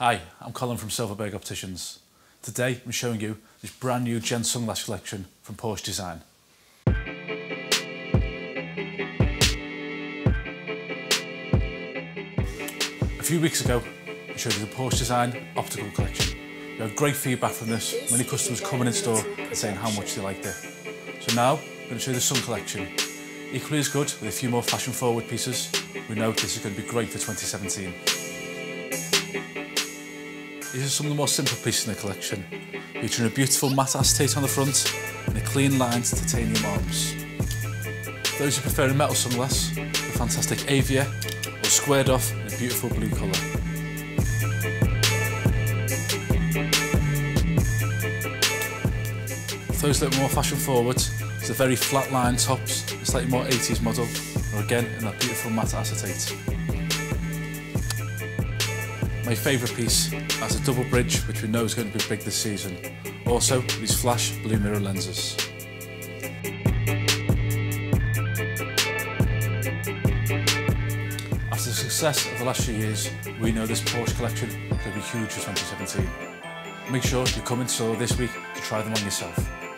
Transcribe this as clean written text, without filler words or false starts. Hi, I'm Colin from Silverberg Opticians. Today I'm showing you this brand new Gen Sunglass collection from Porsche Design. A few weeks ago I showed you the Porsche Design optical collection. We had great feedback from this, many customers coming in store and saying how much they liked it. So now I'm going to show you the Sun collection. Equally as good with a few more fashion forward pieces, we know this is going to be great for 2017. These are some of the more simple pieces in the collection, featuring a beautiful matte acetate on the front and a clean lined titanium arms. For those who prefer a metal sunglass, the fantastic Avia or squared off in a beautiful blue colour. For those that are more fashion forward, it's the very flat line tops, a slightly more 80s model, or again in that beautiful matte acetate. My favourite piece has a double bridge, which we know is going to be big this season. Also, these flash blue mirror lenses. After the success of the last few years, we know this Porsche collection is going to be huge for 2017. Make sure you come in store this week to try them on yourself.